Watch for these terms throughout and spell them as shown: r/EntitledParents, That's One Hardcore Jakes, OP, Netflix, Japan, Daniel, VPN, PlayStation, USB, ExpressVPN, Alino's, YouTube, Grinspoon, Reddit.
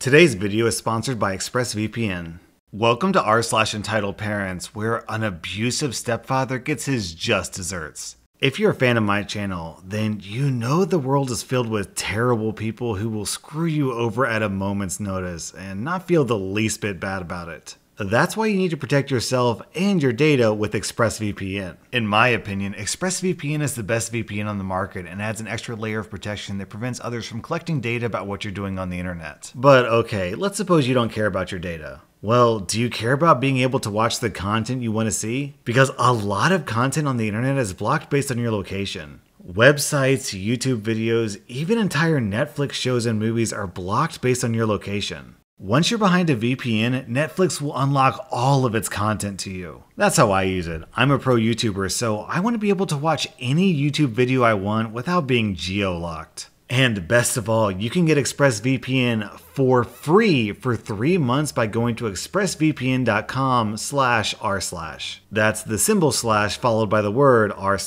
Today's video is sponsored by ExpressVPN. Welcome to r/EntitledParents, where an abusive stepfather gets his just desserts. If you're a fan of my channel, then you know the world is filled with terrible people who will screw you over at a moment's notice and not feel the least bit bad about it. That's why you need to protect yourself and your data with ExpressVPN. In my opinion, ExpressVPN is the best VPN on the market and adds an extra layer of protection that prevents others from collecting data about what you're doing on the internet. But okay, let's suppose you don't care about your data. Well, do you care about being able to watch the content you want to see? Because a lot of content on the internet is blocked based on your location. Websites, YouTube videos, even entire Netflix shows and movies are blocked based on your location. Once you're behind a VPN, Netflix will unlock all of its content to you. That's how I use it. I'm a pro YouTuber, so I want to be able to watch any YouTube video I want without being geo-locked. And best of all, you can get ExpressVPN for free for 3 months by going to expressvpn.com/r/. That's the symbol / followed by the word r/.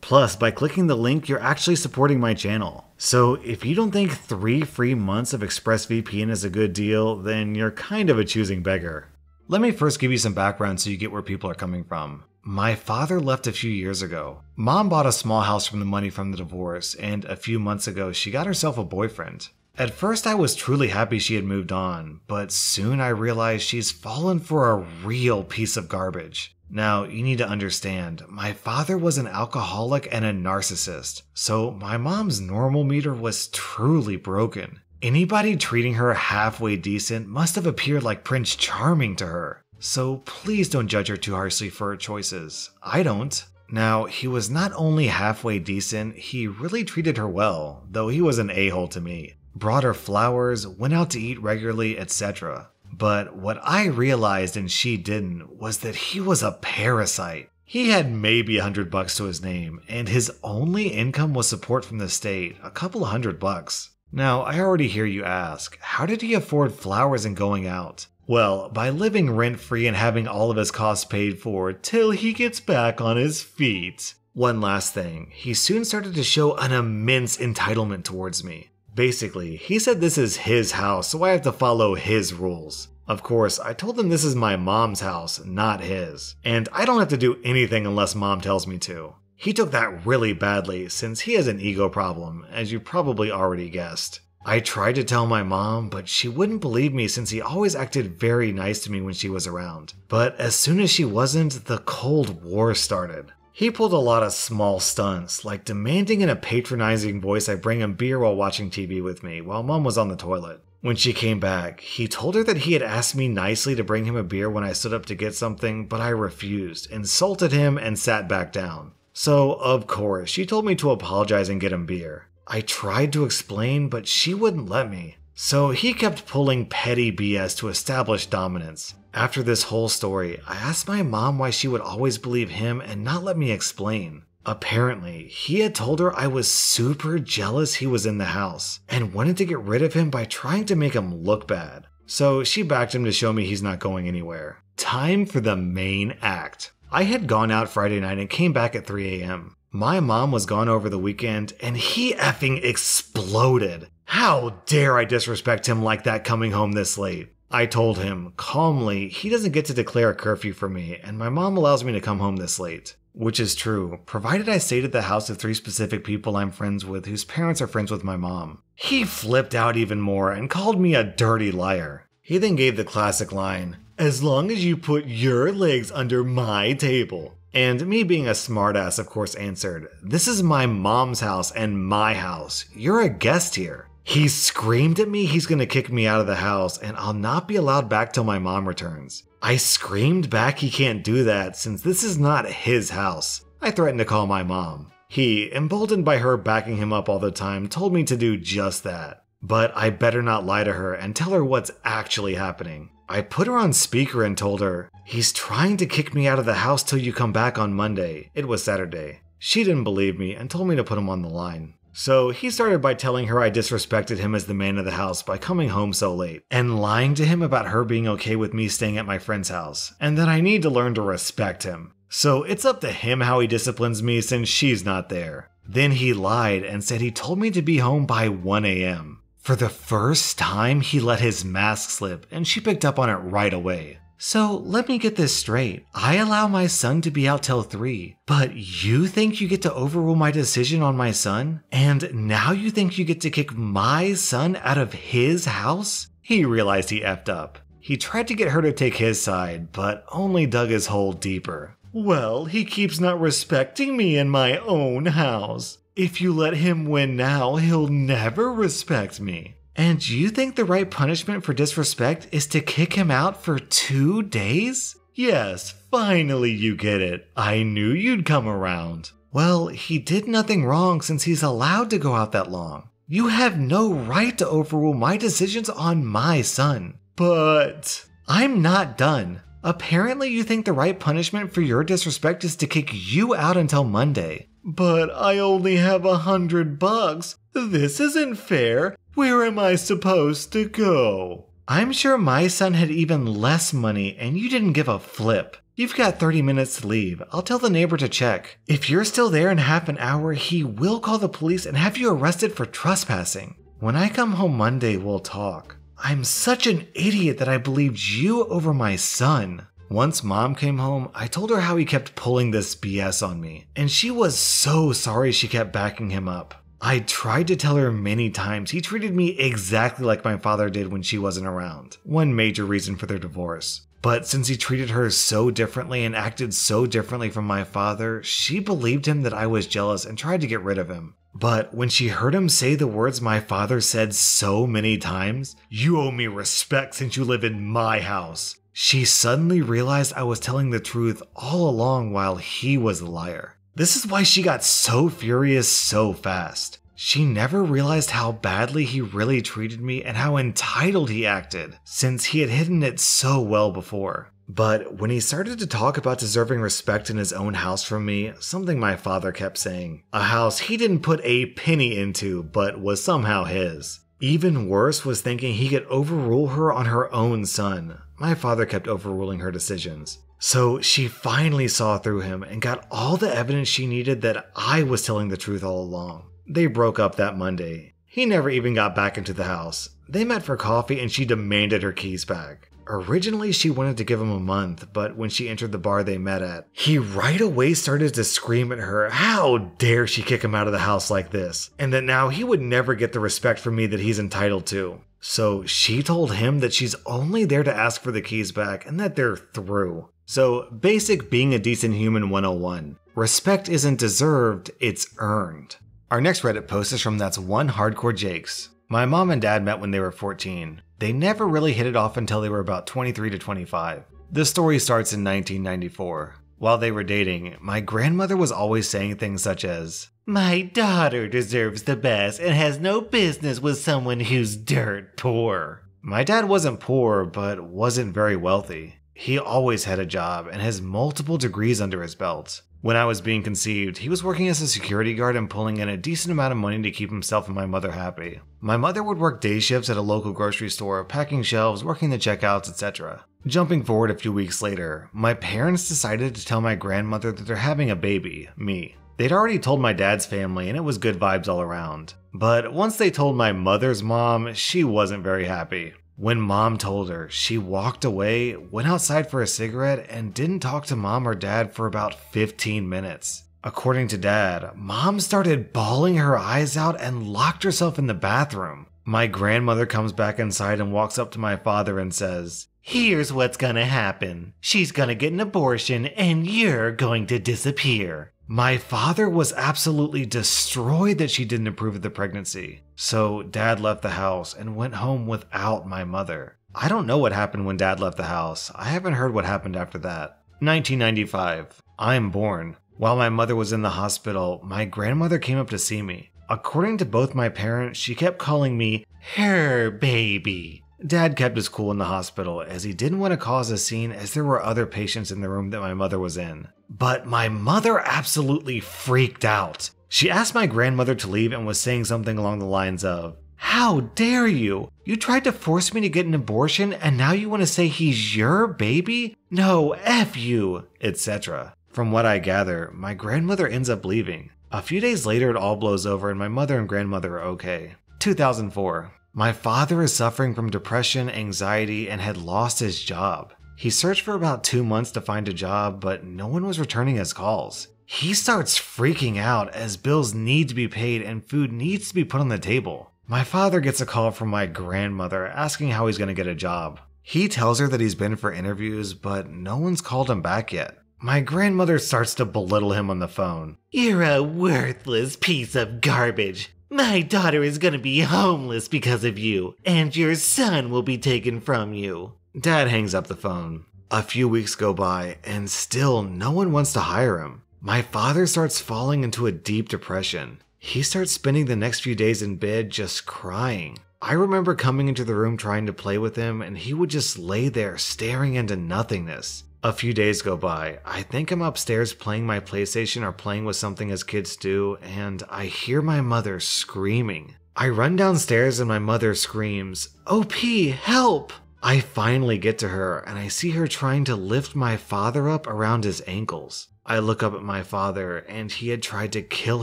Plus, by clicking the link, you're actually supporting my channel. So if you don't think 3 free months of ExpressVPN is a good deal, then you're kind of a choosing beggar. Let me first give you some background so you get where people are coming from. My father left a few years ago. Mom bought a small house from the money from the divorce, and a few months ago she got herself a boyfriend. At first I was truly happy she had moved on, but soon I realized she's fallen for a real piece of garbage. Now, you need to understand, my father was an alcoholic and a narcissist, so my mom's normal meter was truly broken. Anybody treating her halfway decent must have appeared like Prince Charming to her. So please don't judge her too harshly for her choices. I don't. Now, he was not only halfway decent, he really treated her well, though he was an a-hole to me. Brought her flowers, went out to eat regularly, etc. But what I realized and she didn't was that he was a parasite. He had maybe $100 to his name, and his only income was support from the state, a couple of $100. Now, I already hear you ask, how did he afford flowers and going out? Well, by living rent-free and having all of his costs paid for till he gets back on his feet. One last thing, he soon started to show an immense entitlement towards me. Basically, he said this is his house, so I have to follow his rules. Of course, I told him this is my mom's house, not his. And I don't have to do anything unless mom tells me to. He took that really badly, since he has an ego problem, as you probably already guessed. I tried to tell my mom, but she wouldn't believe me since he always acted very nice to me when she was around. But as soon as she wasn't, the Cold War started. He pulled a lot of small stunts, like demanding in a patronizing voice I bring him beer while watching TV with me, while mom was on the toilet. When she came back, he told her that he had asked me nicely to bring him a beer when I stood up to get something, but I refused, insulted him, and sat back down. So, of course, she told me to apologize and get him beer. I tried to explain, but she wouldn't let me. So he kept pulling petty BS to establish dominance. After this whole story, I asked my mom why she would always believe him and not let me explain. Apparently, he had told her I was super jealous he was in the house and wanted to get rid of him by trying to make him look bad. So she backed him to show me he's not going anywhere. Time for the main act. I had gone out Friday night and came back at 3 a.m. My mom was gone over the weekend and he effing exploded. How dare I disrespect him like that coming home this late? I told him, calmly, he doesn't get to declare a curfew for me, and my mom allows me to come home this late. Which is true, provided I stayed at the house of 3 specific people I'm friends with whose parents are friends with my mom. He flipped out even more and called me a dirty liar. He then gave the classic line, "As long as you put your legs under my table." And me being a smartass, of course, answered, "This is my mom's house and my house. You're a guest here." He screamed at me he's gonna kick me out of the house and I'll not be allowed back till my mom returns. I screamed back he can't do that since this is not his house. I threatened to call my mom. He, emboldened by her backing him up all the time, told me to do just that. But I better not lie to her and tell her what's actually happening. I put her on speaker and told her, "He's trying to kick me out of the house till you come back on Monday." It was Saturday. She didn't believe me and told me to put him on the line. So he started by telling her I disrespected him as the man of the house by coming home so late, and lying to him about her being okay with me staying at my friend's house, and that I need to learn to respect him. So it's up to him how he disciplines me since she's not there. Then he lied and said he told me to be home by 1 a.m. For the first time, he let his mask slip, and she picked up on it right away. So let me get this straight. I allow my son to be out till 3, but you think you get to overrule my decision on my son? And now you think you get to kick my son out of his house? He realized he effed up. He tried to get her to take his side, but only dug his hole deeper. Well, he keeps not respecting me in my own house. If you let him win now, he'll never respect me. And you think the right punishment for disrespect is to kick him out for 2 days? Yes, finally you get it. I knew you'd come around. Well, he did nothing wrong since he's allowed to go out that long. You have no right to overrule my decisions on my son. But I'm not done. Apparently you think the right punishment for your disrespect is to kick you out until Monday. But I only have $100. This isn't fair. Where am I supposed to go? I'm sure my son had even less money and you didn't give a flip. You've got 30 minutes to leave. I'll tell the neighbor to check. If you're still there in half an hour, he will call the police and have you arrested for trespassing. When I come home Monday, we'll talk. I'm such an idiot that I believed you over my son. Once mom came home, I told her how he kept pulling this BS on me, and she was so sorry she kept backing him up. I tried to tell her many times he treated me exactly like my father did when she wasn't around, one major reason for their divorce. But since he treated her so differently and acted so differently from my father, she believed him that I was jealous and tried to get rid of him. But when she heard him say the words my father said so many times, "You owe me respect since you live in my house," she suddenly realized I was telling the truth all along while he was the liar. This is why she got so furious so fast. She never realized how badly he really treated me and how entitled he acted, since he had hidden it so well before. But when he started to talk about deserving respect in his own house from me, something my father kept saying, a house he didn't put a penny into but was somehow his. Even worse was thinking he could overrule her on her own son. My father kept overruling her decisions. So she finally saw through him and got all the evidence she needed that I was telling the truth all along. They broke up that Monday. He never even got back into the house. They met for coffee and she demanded her keys back. Originally, she wanted to give him a month, but when she entered the bar they met at, he right away started to scream at her how dare she kick him out of the house like this, and that now he would never get the respect from me that he's entitled to. So she told him that she's only there to ask for the keys back and that they're through. So basic being a decent human 101. Respect isn't deserved, it's earned. Our next Reddit post is from That's One Hardcore Jakes. My mom and dad met when they were 14. They never really hit it off until they were about 23 to 25. The story starts in 1994. While they were dating, my grandmother was always saying things such as, "My daughter deserves the best and has no business with someone who's dirt poor." My dad wasn't poor, but wasn't very wealthy. He always had a job and has multiple degrees under his belt. When I was being conceived, he was working as a security guard and pulling in a decent amount of money to keep himself and my mother happy. My mother would work day shifts at a local grocery store, packing shelves, working the checkouts, etc. Jumping forward a few weeks later, my parents decided to tell my grandmother that they're having a baby, me. They'd already told my dad's family and it was good vibes all around. But once they told my mother's mom, she wasn't very happy. When mom told her, she walked away, went outside for a cigarette, and didn't talk to mom or dad for about 15 minutes. According to dad, mom started bawling her eyes out and locked herself in the bathroom. My grandmother comes back inside and walks up to my father and says, "Here's what's gonna happen. She's gonna get an abortion and you're going to disappear." My father was absolutely destroyed that she didn't approve of the pregnancy. So dad left the house and went home without my mother. I don't know what happened when dad left the house. I haven't heard what happened after that. 1995. I'm born. While my mother was in the hospital, my grandmother came up to see me. According to both my parents, she kept calling me her baby. Dad kept his cool in the hospital as he didn't want to cause a scene as there were other patients in the room that my mother was in. But my mother absolutely freaked out. She asked my grandmother to leave and was saying something along the lines of, "How dare you? You tried to force me to get an abortion and now you want to say he's your baby? No, F you," etc. From what I gather, my grandmother ends up leaving. A few days later it all blows over and my mother and grandmother are okay. 2004. My father is suffering from depression, anxiety, and had lost his job. He searched for about 2 months to find a job, but no one was returning his calls. He starts freaking out as bills need to be paid and food needs to be put on the table. My father gets a call from my grandmother asking how he's going to get a job. He tells her that he's been for interviews, but no one's called him back yet. My grandmother starts to belittle him on the phone. You're a worthless piece of garbage. My daughter is going to be homeless because of you, and your son will be taken from you. Dad hangs up the phone. A few weeks go by, and still no one wants to hire him. My father starts falling into a deep depression. He starts spending the next few days in bed just crying. I remember coming into the room trying to play with him, and he would just lay there staring into nothingness. A few days go by. I think I'm upstairs playing my PlayStation or playing with something as kids do, and I hear my mother screaming. I run downstairs and my mother screams, OP, help! I finally get to her, and I see her trying to lift my father up around his ankles. I look up at my father, and he had tried to kill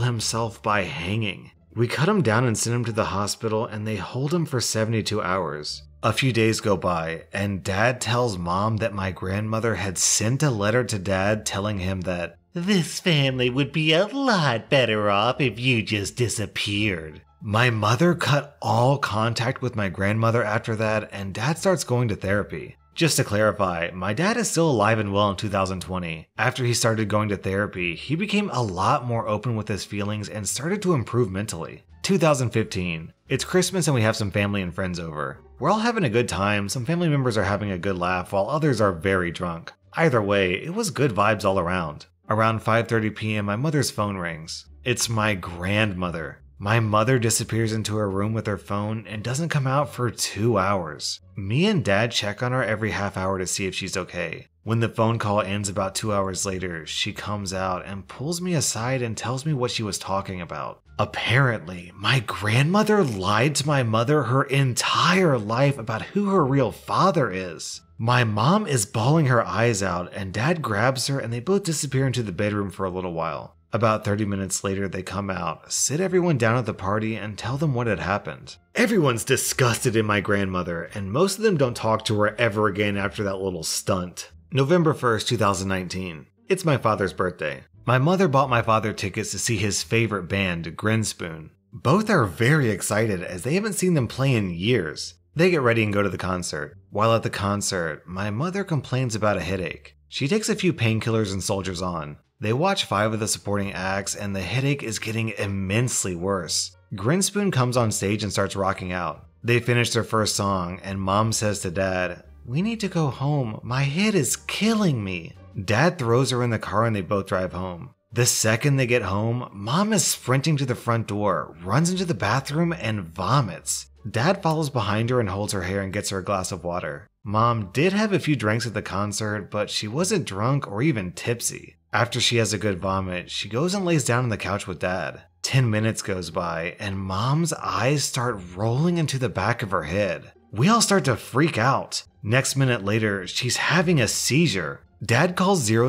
himself by hanging. We cut him down and send him to the hospital, and they hold him for 72 hours. A few days go by, and Dad tells Mom that my grandmother had sent a letter to Dad telling him that this family would be a lot better off if you just disappeared. My mother cut all contact with my grandmother after that, and Dad starts going to therapy. Just to clarify, my dad is still alive and well in 2020. After he started going to therapy, he became a lot more open with his feelings and started to improve mentally. 2015. It's Christmas and we have some family and friends over. We're all having a good time, some family members are having a good laugh while others are very drunk. Either way, it was good vibes all around. Around 5:30 p.m. my mother's phone rings. It's my grandmother. My mother disappears into her room with her phone and doesn't come out for 2 hours. Me and Dad check on her every half hour to see if she's okay. When the phone call ends about 2 hours later, she comes out and pulls me aside and tells me what she was talking about. Apparently, my grandmother lied to my mother her entire life about who her real father is. My mom is bawling her eyes out, and Dad grabs her and they both disappear into the bedroom for a little while. About 30 minutes later, they come out, sit everyone down at the party, and tell them what had happened. Everyone's disgusted in my grandmother, and most of them don't talk to her ever again after that little stunt. November 1st, 2019. It's my father's birthday. My mother bought my father tickets to see his favorite band, Grinspoon. Both are very excited as they haven't seen them play in years. They get ready and go to the concert. While at the concert, my mother complains about a headache. She takes a few painkillers and soldiers on. They watch 5 of the supporting acts and the headache is getting immensely worse. Grinspoon comes on stage and starts rocking out. They finish their first song and Mom says to Dad, "We need to go home. My head is killing me." Dad throws her in the car and they both drive home. The second they get home, Mom is sprinting to the front door, runs into the bathroom, and vomits. Dad follows behind her and holds her hair and gets her a glass of water. Mom did have a few drinks at the concert, but she wasn't drunk or even tipsy. After she has a good vomit, she goes and lays down on the couch with Dad. 10 minutes goes by, and Mom's eyes start rolling into the back of her head. We all start to freak out. Next minute later, she's having a seizure. Dad calls 000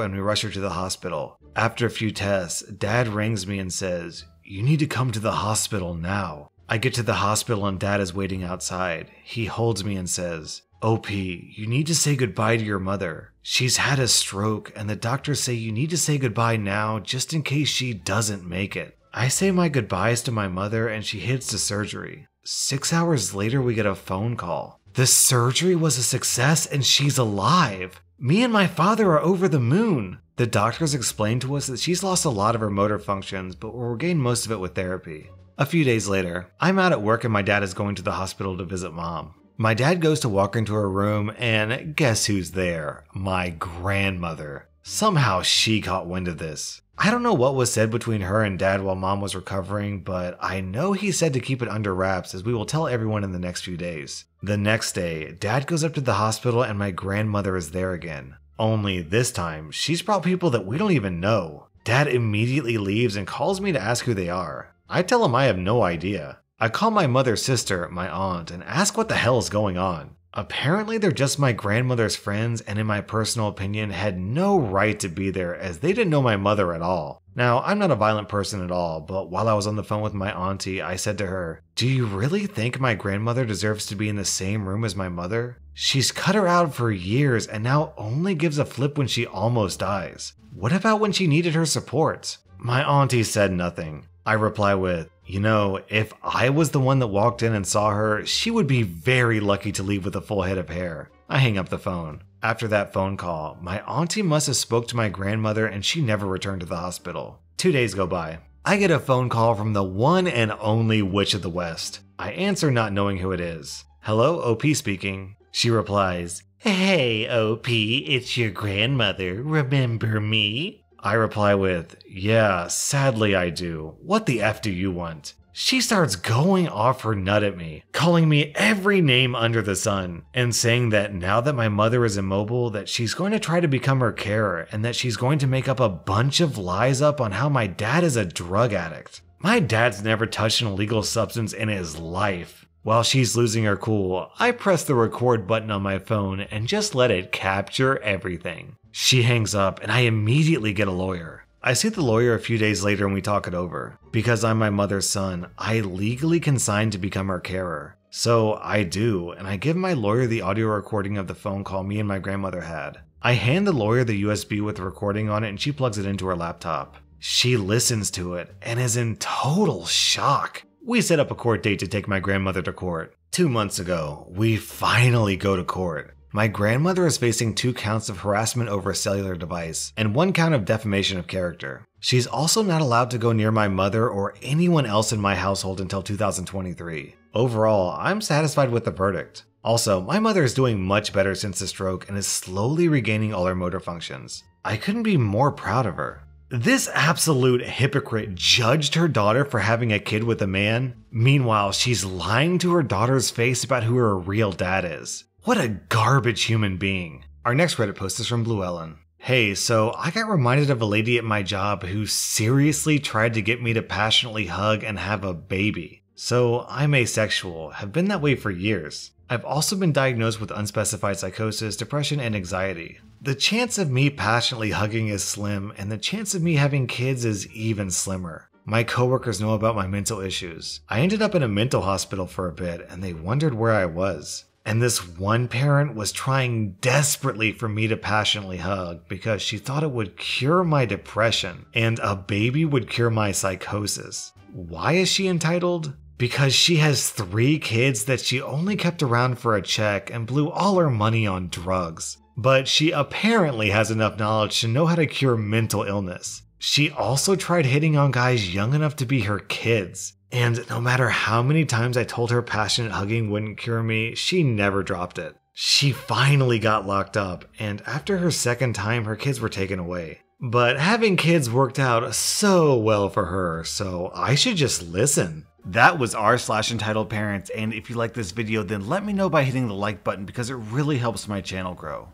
and we rush her to the hospital. After a few tests, Dad rings me and says, "You need to come to the hospital now." I get to the hospital and Dad is waiting outside. He holds me and says, "OP, you need to say goodbye to your mother. She's had a stroke and the doctors say you need to say goodbye now just in case she doesn't make it." I say my goodbyes to my mother and she heads to surgery. 6 hours later we get a phone call. The surgery was a success and she's alive. Me and my father are over the moon. The doctors explained to us that she's lost a lot of her motor functions, but will regain most of it with therapy. A few days later, I'm out at work and my dad is going to the hospital to visit Mom. My dad goes to walk into her room and guess who's there? My grandmother. Somehow she caught wind of this. I don't know what was said between her and Dad while Mom was recovering, but I know he said to keep it under wraps as we will tell everyone in the next few days. The next day, Dad goes up to the hospital and my grandmother is there again. Only this time, she's brought people that we don't even know. Dad immediately leaves and calls me to ask who they are. I tell him I have no idea. I call my mother's sister, my aunt, and ask what the hell is going on. Apparently they're just my grandmother's friends and in my personal opinion had no right to be there as they didn't know my mother at all. Now, I'm not a violent person at all, but while I was on the phone with my auntie, I said to her, "Do you really think my grandmother deserves to be in the same room as my mother? She's cut her out for years and now only gives a flip when she almost dies. What about when she needed her support?" My auntie said nothing. I reply with, "You know, if I was the one that walked in and saw her, she would be very lucky to leave with a full head of hair." I hang up the phone. After that phone call, my auntie must have spoke to my grandmother and she never returned to the hospital. 2 days go by. I get a phone call from the one and only Witch of the West. I answer not knowing who it is. "Hello, OP speaking." She replies, "Hey OP, it's your grandmother, remember me?" I reply with, "Yeah, sadly I do. What the F do you want?" She starts going off her nut at me, calling me every name under the sun, and saying that now that my mother is immobile, that she's going to try to become her carer, and that she's going to make up a bunch of lies up on how my dad is a drug addict. My dad's never touched an illegal substance in his life. While she's losing her cool, I press the record button on my phone and just let it capture everything. She hangs up and I immediately get a lawyer. I see the lawyer a few days later and we talk it over. Because I'm my mother's son, I legally consigned to become her carer. So I do, and I give my lawyer the audio recording of the phone call me and my grandmother had. I hand the lawyer the USB with the recording on it and she plugs it into her laptop. She listens to it and is in total shock. We set up a court date to take my grandmother to court. 2 months ago, we finally go to court. My grandmother is facing 2 counts of harassment over a cellular device and 1 count of defamation of character. She's also not allowed to go near my mother or anyone else in my household until 2023. Overall, I'm satisfied with the verdict. Also, my mother is doing much better since the stroke and is slowly regaining all her motor functions. I couldn't be more proud of her. This absolute hypocrite judged her daughter for having a kid with a man. Meanwhile, she's lying to her daughter's face about who her real dad is. What a garbage human being. Our next Reddit post is from Blue Ellen. "Hey, so I got reminded of a lady at my job who seriously tried to get me to passionately hug and have a baby. So I'm asexual, have been that way for years. I've also been diagnosed with unspecified psychosis, depression, and anxiety. The chance of me passionately hugging is slim, and the chance of me having kids is even slimmer. My coworkers know about my mental issues. I ended up in a mental hospital for a bit, and they wondered where I was. And this one parent was trying desperately for me to passionately hug because she thought it would cure my depression, and a baby would cure my psychosis. Why is she entitled? Because she has 3 kids that she only kept around for a check and blew all her money on drugs. But she apparently has enough knowledge to know how to cure mental illness. She also tried hitting on guys young enough to be her kids. And no matter how many times I told her passionate hugging wouldn't cure me, she never dropped it. She finally got locked up, and after her 2nd time, her kids were taken away. But having kids worked out so well for her, so I should just listen." That was r/EntitledParents, and if you like this video, then let me know by hitting the like button because it really helps my channel grow.